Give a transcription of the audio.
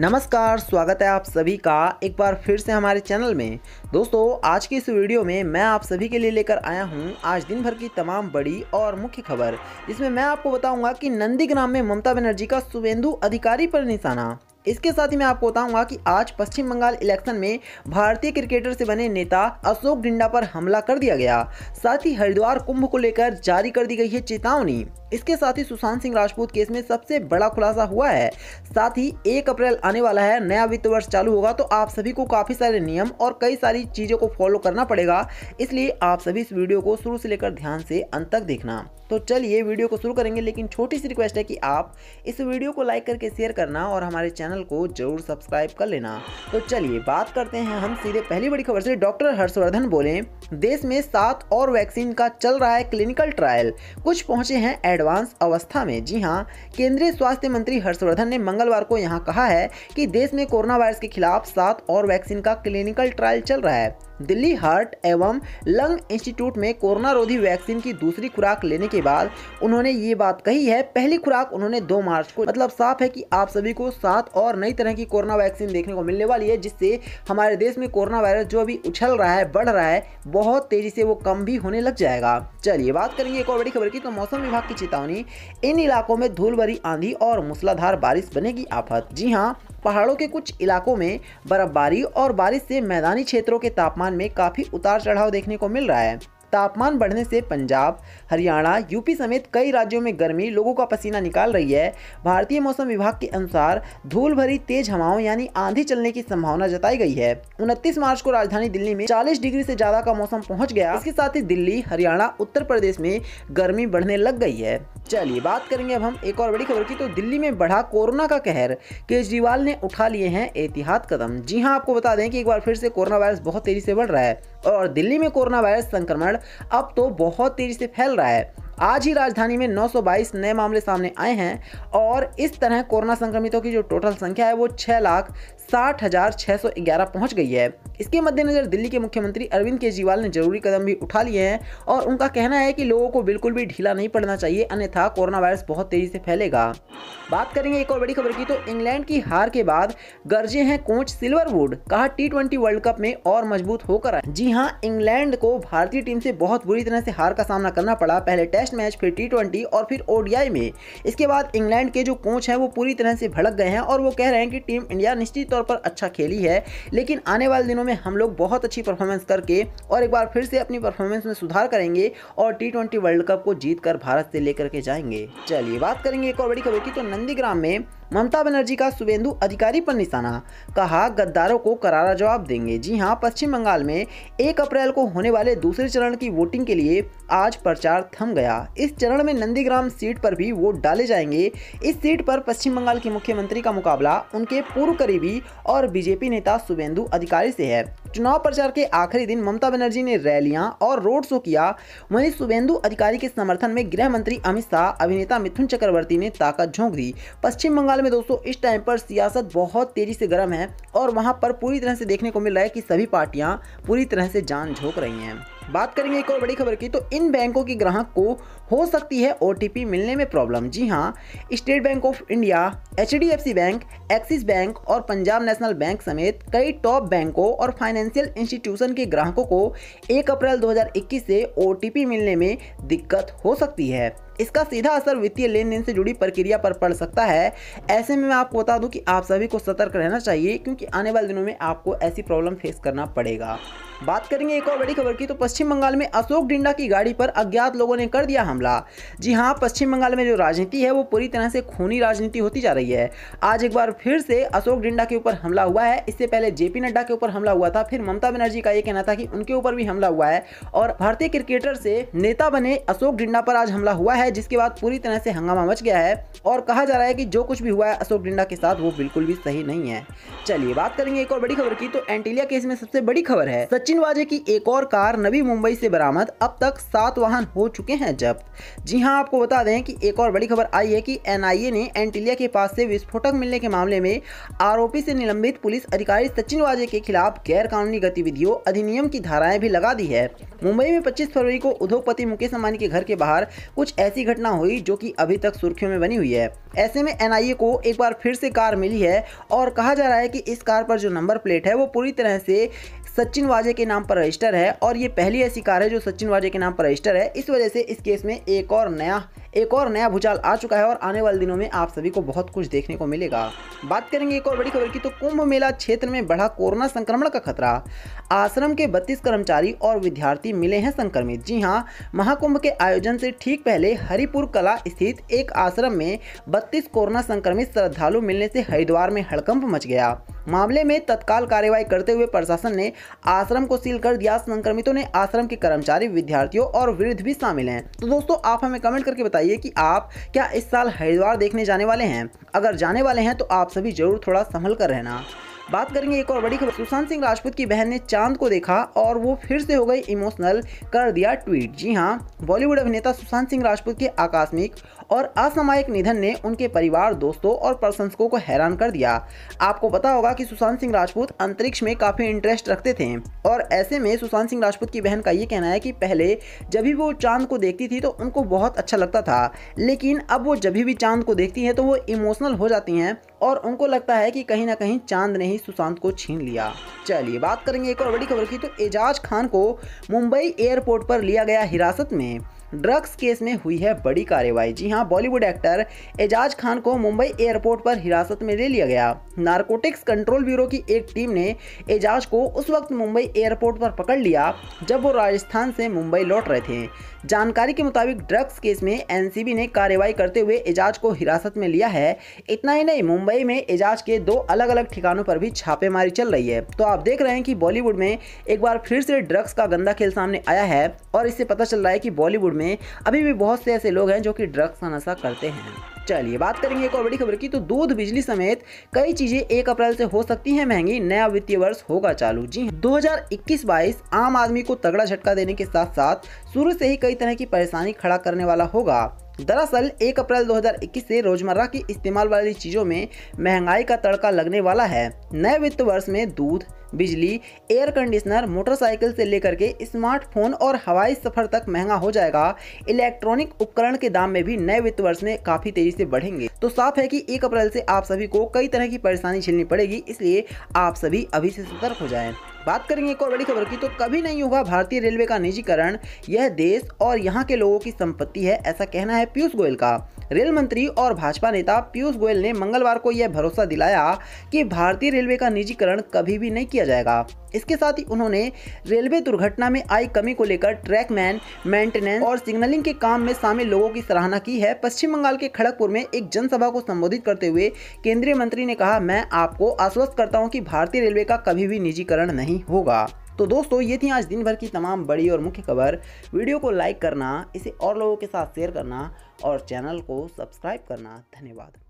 नमस्कार, स्वागत है आप सभी का एक बार फिर से हमारे चैनल में। दोस्तों, आज की इस वीडियो में मैं आप सभी के लिए लेकर आया हूं आज दिन भर की तमाम बड़ी और मुख्य खबर, जिसमें मैं आपको बताऊंगा कि नंदीग्राम में ममता बनर्जी का शुभेंदु अधिकारी पर निशाना। इसके साथ ही मैं आपको बताऊंगा कि आज पश्चिम बंगाल इलेक्शन में भारतीय क्रिकेटर से बने नेता अशोक डिंडा पर हमला कर दिया गया। साथ ही हरिद्वार कुंभ को लेकर जारी कर दी गई है चेतावनी। इसके साथ ही सुशांत सिंह राजपूत केस में सबसे बड़ा खुलासा हुआ है। साथ ही 1 अप्रैल आने वाला है, नया वित्त वर्ष चालू होगा, तो आप सभी को काफ़ी सारे नियम और कई सारी चीज़ों को फॉलो करना पड़ेगा, इसलिए आप सभी इस वीडियो को शुरू से लेकर ध्यान से अंत तक देखना। तो चलिए वीडियो को शुरू करेंगे, लेकिन छोटी सी रिक्वेस्ट है कि आप इस वीडियो को लाइक करके शेयर करना और हमारे चैनल को जरूर सब्सक्राइब कर लेना। तो चलिए बात करते हैं हम सीधे पहली बड़ी खबर से। डॉक्टर हर्षवर्धन बोले, देश में 7 और वैक्सीन का चल रहा है क्लिनिकल ट्रायल, कुछ पहुंचे हैं एडवांस अवस्था में। जी हां, केंद्रीय स्वास्थ्य मंत्री हर्षवर्धन ने मंगलवार को यहां कहा है कि देश में कोरोना वायरस के खिलाफ 7 और वैक्सीन का क्लिनिकल ट्रायल चल रहा है। दिल्ली हार्ट एवं लंग इंस्टीट्यूट में कोरोना रोधी वैक्सीन की दूसरी खुराक लेने के बाद उन्होंने ये बात कही है। पहली खुराक उन्होंने 2 मार्च को, मतलब साफ है कि आप सभी को 7 और नई तरह की कोरोना वैक्सीन देखने को मिलने वाली है, जिससे हमारे देश में कोरोना वायरस जो अभी उछल रहा है, बढ़ रहा है, बहुत तेजी से वो कम भी होने लग जाएगा। चलिए बात करेंगे एक और बड़ी खबर की। तो मौसम विभाग की चेतावनी, इन इलाकों में धूल भरी आंधी और मूसलाधार बारिश बनेगी आफत। जी हाँ, पहाड़ों के कुछ इलाकों में बर्फबारी और बारिश से मैदानी क्षेत्रों के तापमान में काफ़ी उतार चढ़ाव देखने को मिल रहा है। तापमान बढ़ने से पंजाब, हरियाणा, यूपी समेत कई राज्यों में गर्मी लोगों का पसीना निकाल रही है। भारतीय मौसम विभाग के अनुसार धूल भरी तेज हवाओं यानी आंधी चलने की संभावना जताई गई है। 29 मार्च को राजधानी दिल्ली में 40 डिग्री से ज्यादा का मौसम पहुंच गया। इसके साथ ही दिल्ली, हरियाणा, उत्तर प्रदेश में गर्मी बढ़ने लग गई है। चलिए बात करेंगे अब हम एक और बड़ी खबर की। तो दिल्ली में बढ़ा कोरोना का कहर, केजरीवाल ने उठा लिए हैं एहतियात कदम। जी हाँ, आपको बता दें कि एक बार फिर से कोरोना वायरस बहुत तेजी से बढ़ रहा है और दिल्ली में कोरोना वायरस संक्रमण अब तो बहुत तेजी से फैल रहा है। आज ही राजधानी में 922 नए मामले सामने आए हैं और इस तरह कोरोना संक्रमितों की जो टोटल संख्या है वो 6,60,611 पहुंच गई है। इसके मद्देनज़र दिल्ली के मुख्यमंत्री अरविंद केजरीवाल ने जरूरी कदम भी उठा लिए हैं और उनका कहना है कि लोगों को बिल्कुल भी ढीला नहीं पड़ना चाहिए, अन्यथा कोरोना वायरस बहुत तेज़ी से फैलेगा। बात करेंगे एक और बड़ी खबर की। तो इंग्लैंड की हार के बाद गरजे हैं कोच सिल्वरवुड, कहा T20 वर्ल्ड कप में और मजबूत होकर आए। जी हाँ, इंग्लैंड को भारतीय टीम से बहुत बुरी तरह से हार का सामना करना पड़ा, पहले टेस्ट मैच, फिर T20 और फिर ODI में। इसके बाद इंग्लैंड के जो कोच हैं वो पूरी तरह से भड़क गए हैं और वो कह रहे हैं कि टीम इंडिया निश्चित तौर पर अच्छा खेली है, लेकिन आने वाले दिनों में हम लोग बहुत अच्छी परफॉर्मेंस करके और एक बार फिर से अपनी परफॉर्मेंस में सुधार करेंगे और T20 वर्ल्ड कप को जीतकर भारत से लेकर के जाएंगे। चलिए बात करेंगे एक और बड़ी खबर की। तो नंदीग्राम में ममता बनर्जी का शुभेंदु अधिकारी पर निशाना, कहा गद्दारों को करारा जवाब देंगे। जी हां, पश्चिम बंगाल में 1 अप्रैल को होने वाले दूसरे चरण की वोटिंग के लिए आज प्रचार थम गया। इस चरण में नंदीग्राम सीट पर भी वोट डाले जाएंगे। इस सीट पर पश्चिम बंगाल के मुख्यमंत्री का मुकाबला उनके पूर्व करीबी और बीजेपी नेता शुभेंदु अधिकारी से है। चुनाव प्रचार के आखिरी दिन ममता बनर्जी ने रैलियां और रोड शो किया। वहीं शुभेंदु अधिकारी के समर्थन में गृह मंत्री अमित शाह, अभिनेता मिथुन चक्रवर्ती ने ताकत झोंक दी। पश्चिम बंगाल में दोस्तों इस टाइम पर सियासत बहुत तेजी से गर्म है और वहां पर पूरी तरह से देखने को मिल रहा है कि सभी पार्टियां पूरी तरह से जान झोंक रही हैं। बात करेंगे एक और बड़ी खबर की। तो इन बैंकों के ग्राहक को हो सकती है OTP मिलने में प्रॉब्लम। जी हाँ, State Bank of India, HDFC bank, Axis bank और पंजाब नेशनल बैंक समेत कई टॉप बैंकों और फाइनेंशियल इंस्टीट्यूशन के ग्राहकों को 1 अप्रैल 2021 से OTP मिलने में दिक्कत हो सकती है। इसका सीधा असर वित्तीय लेन देन से जुड़ी प्रक्रिया पर पड़ सकता है। ऐसे में मैं आपको बता दूं कि आप सभी को सतर्क रहना चाहिए, क्योंकि आने वाले दिनों में आपको ऐसी प्रॉब्लम फेस करना पड़ेगा। बात करेंगे एक और बड़ी खबर की। तो पश्चिम बंगाल में अशोक डिंडा की गाड़ी पर अज्ञात लोगों ने कर दिया हमला। जी हाँ, पश्चिम बंगाल में जो राजनीति है वो पूरी तरह से खूनी राजनीति होती जा रही है। आज एक बार फिर से अशोक डिंडा के ऊपर हमला हुआ है। इससे पहले JP नड्डा के ऊपर हमला हुआ था, फिर ममता बनर्जी का ये कहना था कि उनके ऊपर भी हमला हुआ है और भारतीय क्रिकेटर से नेता बने अशोक डिंडा पर आज हमला हुआ है, जिसके बाद पूरी तरह से हंगामा मच गया है और कहा जा रहा है कि जो कुछ भी हुआ है अशोक डिंडा के साथ वो बिल्कुल भी सही नहीं है। चलिए बात करेंगे एक और बड़ी खबर की। तो एंटीलिया केस में सबसे बड़ी खबर है, सचिन वाजे की एक और कार नवी मुंबई से बरामद, अब तक 7 वाहन हो चुके हैं जब्त। जी हां, आपको बता दें कि एक और बड़ी खबर आई है कि एनआईए ने एंटिलिया के पास से विस्फोटक मिलने के मामले में आरोपी से निलंबित पुलिस अधिकारी सचिन वाजे के खिलाफ गैरकानूनी गतिविधियों अधिनियम की धाराएं भी लगा दी है। मुंबई में 25 फरवरी को उद्योगपति मुकेश अम्बानी के घर के बाहर कुछ ऐसी घटना हुई जो कि अभी तक सुर्खियों में बनी हुई है। ऐसे में एनआईए को एक बार फिर से कार मिली है और कहा जा रहा है कि इस कार पर जो नंबर प्लेट है वो पूरी तरह से सचिन वाजे के नाम पर रजिस्टर है और ये पहली ऐसी कार है जो सचिन वाजे के नाम पर रजिस्टर है। इस वजह से इस केस में एक और नया भूचाल आ चुका है और आने वाले दिनों में आप सभी को बहुत कुछ देखने को मिलेगा। बात करेंगे एक और बड़ी खबर की, तो कुंभ मेला क्षेत्र में बढ़ा कोरोना संक्रमण का खतरा। आश्रम के 32 कर्मचारी और विद्यार्थी मिले हैं संक्रमित। जी हां, महाकुंभ के आयोजन से ठीक पहले हरिपुर कला स्थित एक आश्रम में 32 कोरोना संक्रमित श्रद्धालु मिलने से हरिद्वार में हड़कंप मच गया। मामले में तत्काल कार्रवाई करते हुए प्रशासन ने आश्रम को सील कर दिया। संक्रमितों ने आश्रम के कर्मचारी, विद्यार्थियों और वृद्ध भी शामिल हैं। तो दोस्तों, आप हमें कमेंट करके बताइए कि आप क्या इस साल हरिद्वार देखने जाने वाले हैं। अगर जाने वाले हैं तो आप सभी जरूर थोड़ा संभल कर रहना। बात करेंगे एक और बड़ी खबर, सुशांत सिंह राजपूत की बहन ने चांद को देखा और वो फिर से हो गई इमोशनल, कर दिया ट्वीट। जी हां, बॉलीवुड अभिनेता सुशांत सिंह राजपूत के आकस्मिक और असामयिक निधन ने उनके परिवार, दोस्तों और प्रशंसकों को हैरान कर दिया। आपको पता होगा कि सुशांत सिंह राजपूत अंतरिक्ष में काफ़ी इंटरेस्ट रखते थे और ऐसे में सुशांत सिंह राजपूत की बहन का ये कहना है कि पहले जब भी वो चांद को देखती थी तो उनको बहुत अच्छा लगता था, लेकिन अब वो जब भी चांद को देखती हैं तो वो इमोशनल हो जाती हैं और उनको लगता है कि कहीं ना कहीं चांद ने ही सुशांत को छीन लिया। चलिए बात करेंगे एक और बड़ी खबर की, तो एजाज खान को मुंबई एयरपोर्ट पर लिया गया हिरासत में। ड्रग्स केस में हुई है बड़ी कार्रवाई। जी हां, बॉलीवुड एक्टर एजाज खान को मुंबई एयरपोर्ट पर हिरासत में ले लिया गया। नारकोटिक्स कंट्रोल ब्यूरो की एक टीम ने एजाज को उस वक्त मुंबई एयरपोर्ट पर पकड़ लिया जब वो राजस्थान से मुंबई लौट रहे थे। जानकारी के मुताबिक ड्रग्स केस में एनसीबी ने कार्रवाई करते हुए एजाज को हिरासत में लिया है। इतना ही नहीं, मुंबई में एजाज के 2 अलग अलग ठिकानों पर भी छापेमारी चल रही है। तो आप देख रहे हैं कि बॉलीवुड में एक बार फिर से ड्रग्स का गंदा खेल सामने आया है और इससे पता चल रहा है कि बॉलीवुड में अभी भी बहुत से ऐसे लोग हैं जो कि ड्रग्स का नशा करते हैं। चलिए बात करेंगे एक और बड़ी खबर की, तो दूध, बिजली समेत कई चीजें 1 अप्रैल से हो सकती हैं महंगी। नया वित्तीय वर्ष होगा चालू। जी हां, 2021-22 आम आदमी को तगड़ा झटका देने के साथ साथ शुरू से ही कई तरह की परेशानी खड़ा करने वाला होगा। दरअसल 1 अप्रैल 2021 से रोजमर्रा की इस्तेमाल वाली चीज़ों में महंगाई का तड़का लगने वाला है। नए वित्त वर्ष में दूध, बिजली, एयर कंडीशनर, मोटरसाइकिल से लेकर के स्मार्टफोन और हवाई सफर तक महंगा हो जाएगा। इलेक्ट्रॉनिक उपकरण के दाम में भी नए वित्त वर्ष में काफी तेजी से बढ़ेंगे। तो साफ है कि 1 अप्रैल से आप सभी को कई तरह की परेशानी झेलनी पड़ेगी, इसलिए आप सभी अभी से सतर्क हो जाएं। बात करेंगे एक और बड़ी खबर की, तो कभी नहीं होगा भारतीय रेलवे का निजीकरण। यह देश और यहाँ के लोगों की संपत्ति है, ऐसा कहना है पीयूष गोयल का। रेल मंत्री और भाजपा नेता पीयूष गोयल ने मंगलवार को यह भरोसा दिलाया कि भारतीय रेलवे का निजीकरण कभी भी नहीं किया जाएगा। इसके साथ ही उन्होंने रेलवे दुर्घटना में आई कमी को लेकर ट्रैकमैन, मेंटेनेंस और सिग्नलिंग के काम में शामिल लोगों की सराहना की है। पश्चिम बंगाल के खड़गपुर में एक जनसभा को संबोधित करते हुए केंद्रीय मंत्री ने कहा, मैं आपको आश्वस्त करता हूँ कि भारतीय रेलवे का कभी भी निजीकरण नहीं होगा। तो दोस्तों, ये थी आज दिन भर की तमाम बड़ी और मुख्य खबर। वीडियो को लाइक करना, इसे और लोगों के साथ शेयर करना और चैनल को सब्सक्राइब करना। धन्यवाद।